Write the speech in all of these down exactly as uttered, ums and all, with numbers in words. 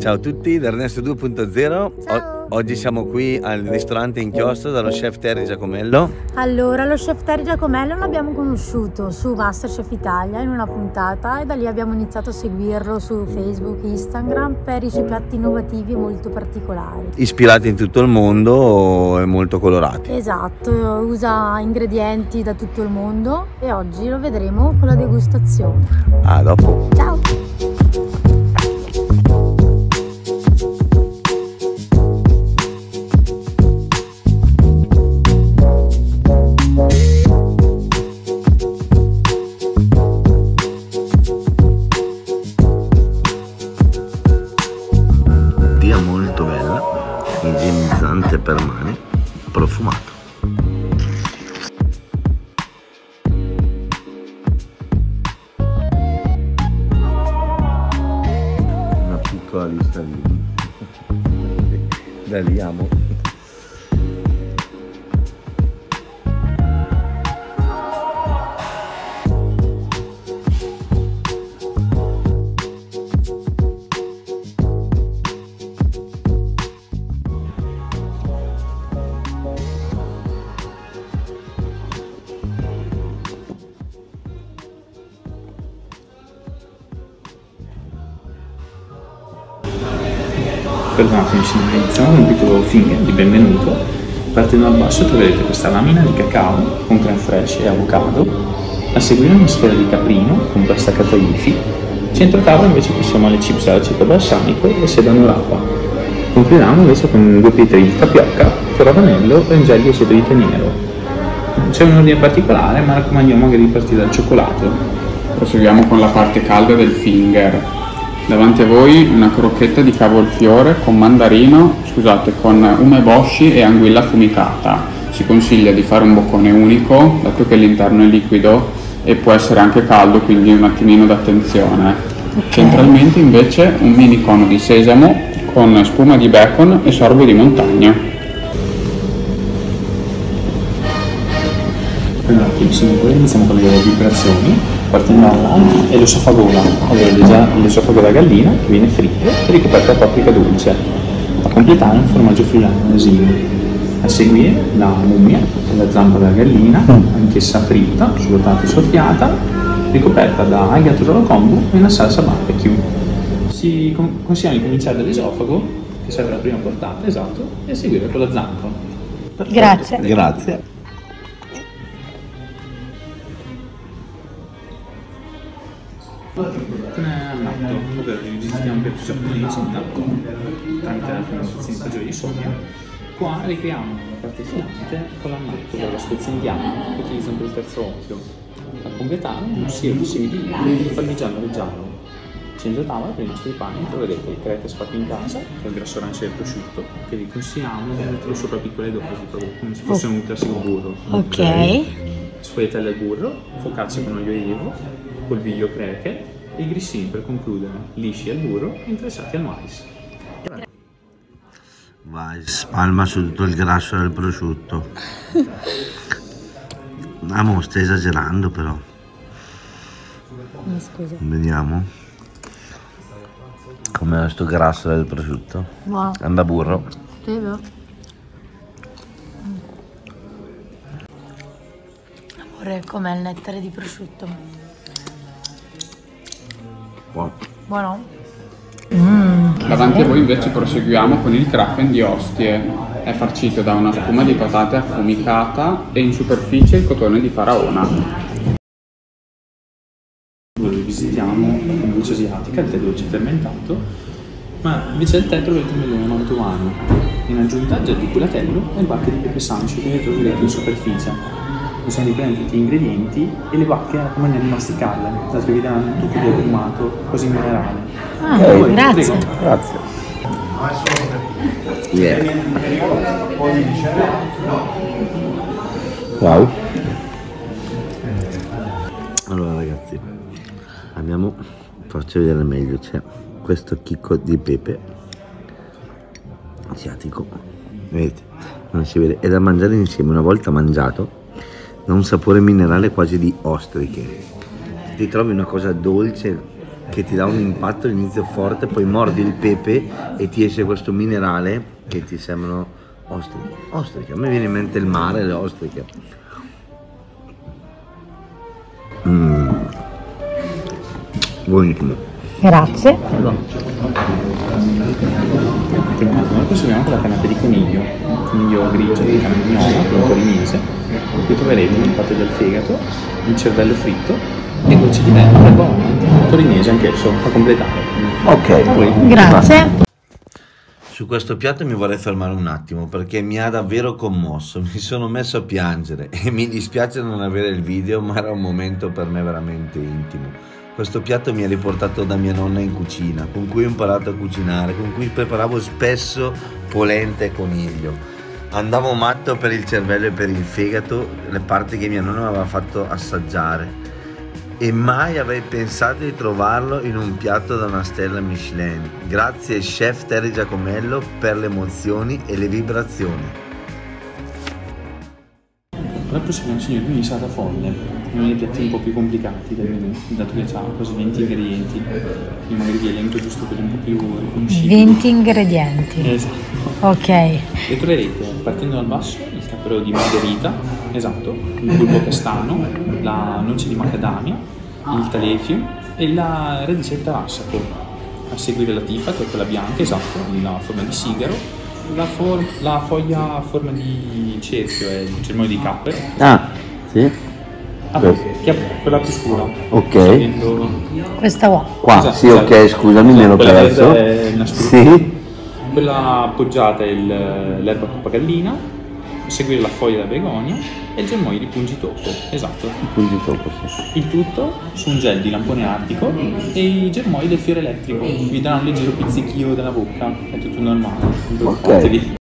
Ciao a tutti da Ernesto due punto zero. Oggi siamo qui al ristorante Inchiostro dallo chef Terry Giacomello. Allora, lo chef Terry Giacomello l'abbiamo conosciuto su MasterChef Italia in una puntata e da lì abbiamo iniziato a seguirlo su Facebook, Instagram per i suoi piatti innovativi e molto particolari. Ispirati in tutto il mondo e molto colorati. Esatto, usa ingredienti da tutto il mondo e oggi lo vedremo con la degustazione. A dopo. Ciao. Per mani, profumato. Una piccola lista lì. Dai, amo. Perdonate, mi sono realizzato un piccolo film di benvenuto. Partendo dal basso troverete questa lamina di cacao con crème fraîche e avocado, a seguire una sfera di caprino con pasta cataifi, centro tavola invece passiamo alle chips all'aceto balsamico e sedano rapa, concludiamo invece con due pietre di tapioca, caravanello, rangelli e aceto di taniero. C'è un ordine particolare ma raccomandiamo magari di partire dal cioccolato. Proseguiamo con la parte calda del finger. Davanti a voi una crocchetta di cavolfiore con mandarino, scusate, con umeboshi e anguilla affumicata. Si consiglia di fare un boccone unico, dato che l'interno è liquido e può essere anche caldo, quindi un attimino d'attenzione. Okay. Centralmente invece un mini cono di sesamo con spuma di bacon e sorbo di montagna. Allora, qui iniziamo con le vibrazioni. Partendo dall'anno e l'ossofagola, ovvero l'esofago da gallina che viene fritto e ricoperto da paprika dolce, a completare un formaggio friulano. A seguire la mummia, la zampa della gallina, anch'essa fritta, svuotata e soffiata, ricoperta da aglio combo e una salsa barbecue. Si consiglia di cominciare dall'esofago, che serve la prima portata, esatto, e seguire con la zampa. Perfetto. Grazie. Grazie. Visitiamo per tutti i sindaci tramite la finanziazione di sogno. Qua richiamo la parte filante con l'annetto della spezione bianca che utilizza per il terzo occhio. A completare un siero simili di parmigiano reggiano. Centro tavola per i nostri panni troverete il crete fatto in casa col grasso arancio del prosciutto che vi consigliamo di metterlo sopra piccole dosi come se fosse un classico burro. Ok. Sfogliatelle al burro, focaccia con olio evo, polviglio creche e i grissini per concludere, lisci al burro e intrecciati al mais. Vai, spalma su tutto il grasso del prosciutto. Amo, sto esagerando però. No, scusa. Vediamo com'è sto grasso del prosciutto. Wow. Anda burro. Sì, amore, com'è il nettare di prosciutto? Buono. Buono. Mm, Davanti a voi invece proseguiamo con il craften di ostie. È farcito da una spuma di patate affumicata e in superficie il cotone di faraona. Noi visitiamo con luce asiatica il tè dolce fermentato, ma invece del tè trovate un melone mantovano. In aggiunta gel di culatello e bacche di pepe sancio che troverete in superficie. Possiamo riprendere tutti gli ingredienti e le bacche raccomandano di masticarle, dato che vi danno tutto il formato così minerale. Ah, okay, grazie. Grazie. Yeah. Wow. Allora ragazzi, andiamo, faccio vedere meglio, c'è questo chicco di pepe asiatico, vedete, non si vede, è da mangiare insieme. Una volta mangiato ha un sapore minerale quasi di ostriche. Ti trovi una cosa dolce che ti dà un impatto all'inizio forte, poi mordi il pepe e ti esce questo minerale che ti sembrano ostriche. Ostriche, a me viene in mente il mare, le ostriche. Mm. Buonissimo. Grazie. Ma questo è anche la canapa di coniglio, coniglio grigio di campionato, torinese. Qui troverete un parte del fegato, il cervello fritto e dolce di menta, buono, torinese anch'esso, a completare. Ok, poi, grazie. Va. Su questo piatto mi vorrei fermare un attimo perché mi ha davvero commosso, mi sono messo a piangere e mi dispiace non avere il video, ma era un momento per me veramente intimo. Questo piatto mi ha riportato da mia nonna in cucina, con cui ho imparato a cucinare, con cui preparavo spesso polenta e coniglio. Andavo matto per il cervello e per il fegato, le parti che mia nonna mi aveva fatto assaggiare. E mai avrei pensato di trovarlo in un piatto da una stella Michelin. Grazie chef Terry Giacomello per le emozioni e le vibrazioni. Ora proseguiamo, signori, con l'insalata folle, uno dei piatti un po' più complicati del menù, dato che ha quasi venti ingredienti. Io magari vi elenco giusto per un po' più riconoscibile. venti ingredienti? Esatto. Ok. E troverete, partendo dal basso, il caprino di margherita, esatto, il bulbo castano, la noce di macadamia, il talefio e la radicetta rassaco. A seguire la tifa, che è quella bianca, esatto, la forma di sigaro, la, for la foglia a forma di cerchio, è il germoglio di cappero. Ah, sì. Ah, che è quella più scura. Ok. Sento... Questa qua. Qua, esatto, sì, esatto. Ok, scusami, me l'ho perso. Sì. Quella appoggiata è l'erba papagallina. Seguire la foglia da begonia e il germoglio di Pungitopo, esatto. Il Pungitopo, sì. Il tutto su un gel di lampone artico e i germogli del fiore elettrico. Vi danno un leggero pizzichio dalla bocca, è tutto normale. Ok.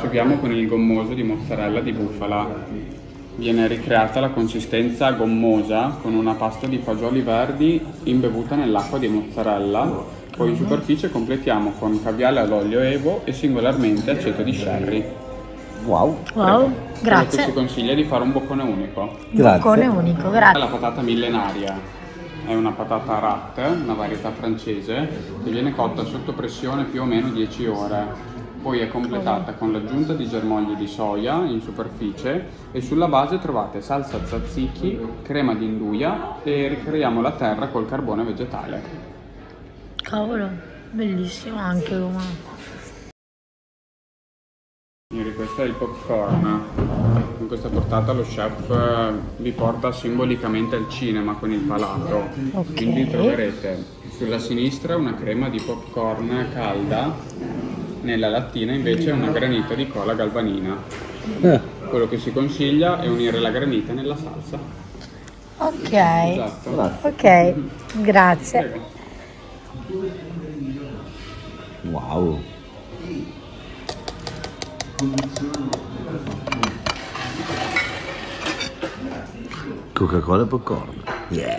Asciughiamo con il gommoso di mozzarella di bufala. Viene ricreata la consistenza gommosa con una pasta di fagioli verdi imbevuta nell'acqua di mozzarella, poi in superficie completiamo con caviale all'olio evo e singolarmente aceto di sherry. Wow, wow. Grazie. Si consiglia di fare un boccone unico. Grazie. Boccone unico, grazie. La patata millenaria è una patata ratte, una varietà francese, che viene cotta sotto pressione più o meno dieci ore. Poi è completata con l'aggiunta di germogli di soia in superficie e sulla base trovate salsa tzatziki, crema di induja e ricreiamo la terra col carbone vegetale. Cavolo, bellissimo anche Roma. Signori, questo è il popcorn. Con questa portata lo chef vi porta simbolicamente al cinema con il palato. Okay. Quindi troverete sulla sinistra una crema di popcorn calda. Nella lattina invece è una granita di cola galvanina. Eh. Quello che si consiglia è unire la granita nella salsa. Ok, esatto. Ok, grazie. Prego. Wow. Coca-Cola e popcorn. Yeah.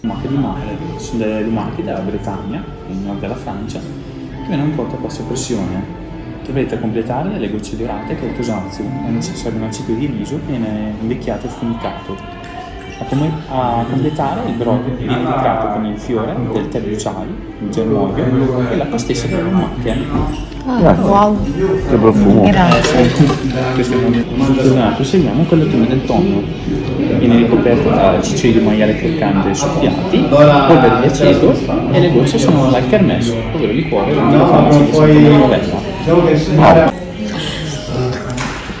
Lumache di mare, sono delle lumache della Bretagna, il nord della Francia, che vengono cotte a bassa pressione. Dovete completare le gocce dorate che è il tosazio, è necessario un aceto di riso che viene invecchiato e sfumicato. A, com a completare il brodo viene entrato con il fiore del tè di chai, il germoglio e l'acqua stessa delle lumache. Ah, wow! Che profumo! Grazie! Questo è un proseguiamo con le tune del tonno. Viene ricoperta da ciccioli di maiale croccante soffiati, polvere di aceto e le gocce sono dal kermesso, ovvero il liquore non della farmacia di Santa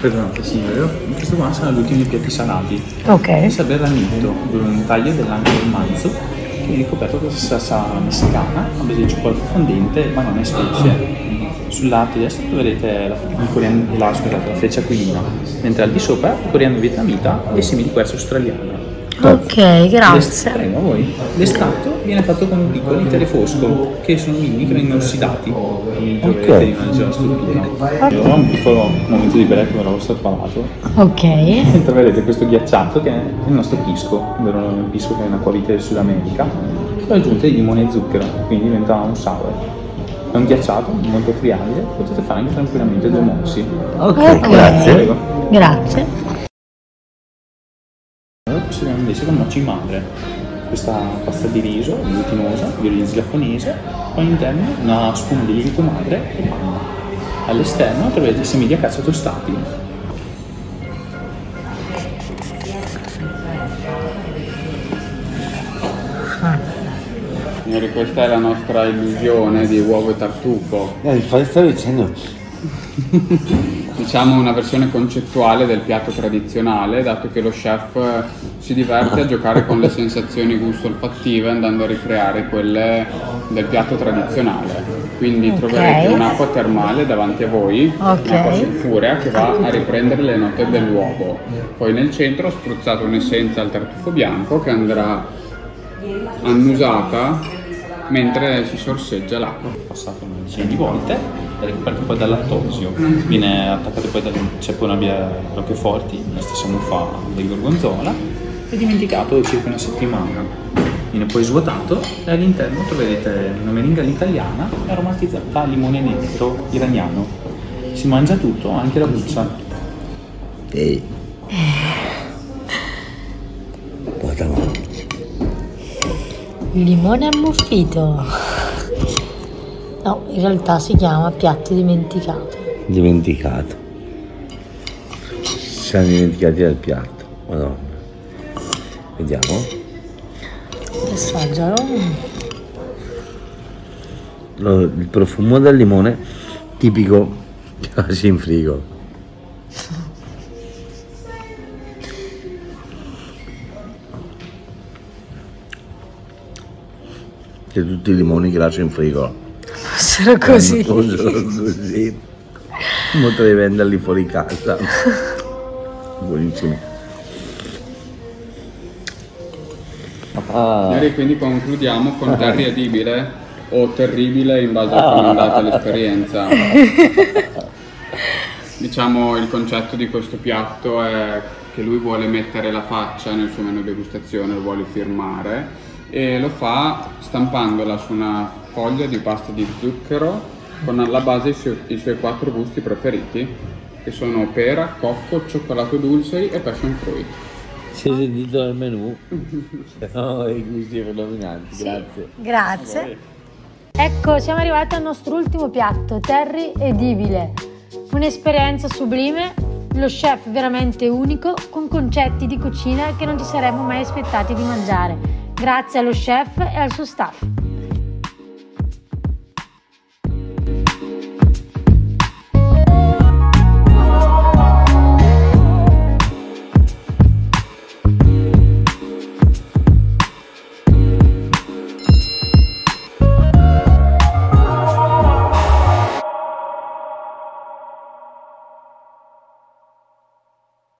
Perdonate signore, questo qua sono gli ultimi piatti salati. Ok. Questo è il berramento, un taglio dell'anca del manzo, che viene ricoperto con questa salsa messicana, a base di cioccolato fondente e banane e spezie. Sul lato destro troverete la, coriandolo, la, scusate, la freccia quinina, mentre al di sopra coriandolo vietnamita e semi di quercia australiana. Ok, grazie. Prego, a voi. L'estratto viene fatto con un piccolo di tele fosco, che sono i micro inossidati. Ok. Di una struttura. Allora, un piccolo momento di break per il vostro palato. Ok. Troverete questo ghiacciato che è il nostro pisco, ovvero il pisco che è una qualità del Sud America, con aggiunte di limone e zucchero, quindi diventa un sour. È un ghiacciato molto friabile, potete fare anche tranquillamente due morsi. Ok, okay. Grazie. Prego. Grazie. Allora procediamo invece con noci in madre. Questa pasta di riso glutinosa, di origine giapponese, con all'interno una spuma di lievito madre e panna. All'esterno troverete semi di acacia tostati. Signori, questa è la nostra illusione di uovo e tartufo. Eh, infatti stavo dicendo. Diciamo una versione concettuale del piatto tradizionale, dato che lo chef si diverte a giocare con le sensazioni gusto-olfattive andando a ricreare quelle del piatto tradizionale. Quindi okay. Troverete un'acqua termale davanti a voi, okay. Un'acqua sulfurea che va a riprendere le note dell'uovo. Poi nel centro ho spruzzato un'essenza al tartufo bianco che andrà annusata mentre si sorseggia l'acqua. Passato una decina di volte, è ricoperto poi dal lattosio, viene attaccato poi da c'è poi una via Roccheforti, la stessa muffa del gorgonzola, e dimenticato circa una settimana. Viene poi svuotato e all'interno troverete una meringa all'italiana aromatizzata a limone netto iraniano. Si mangia tutto, anche la buccia. Ehi. Porca mano. Il limone ammuffito. No, in realtà si chiama piatto dimenticato. Dimenticato. Ci siamo dimenticati del piatto. Madonna. Vediamo. Assaggialo. Il profumo del limone tipico che lasci in frigo. Tutti i limoni che lascio in frigo sono così, sono così. Non potrei venderli fuori casa. Buonissimo. Ah. Signori, quindi concludiamo con Terry adibile o terribile in base a come è andata l'esperienza. Diciamo il concetto di questo piatto è che lui vuole mettere la faccia nel suo menù degustazione, lo vuole firmare, e lo fa stampandola su una foglia di pasta di zucchero con alla base i, su i suoi quattro gusti preferiti, che sono pera, cocco, cioccolato dolce e passion fruit. Si è sentito dal menù. Oh, i gusti predominanti. Sì, grazie. Grazie. Ecco, siamo arrivati al nostro ultimo piatto, Terry edibile. Un'esperienza sublime, lo chef veramente unico, con concetti di cucina che non ci saremmo mai aspettati di mangiare. Grazie allo chef e al suo staff.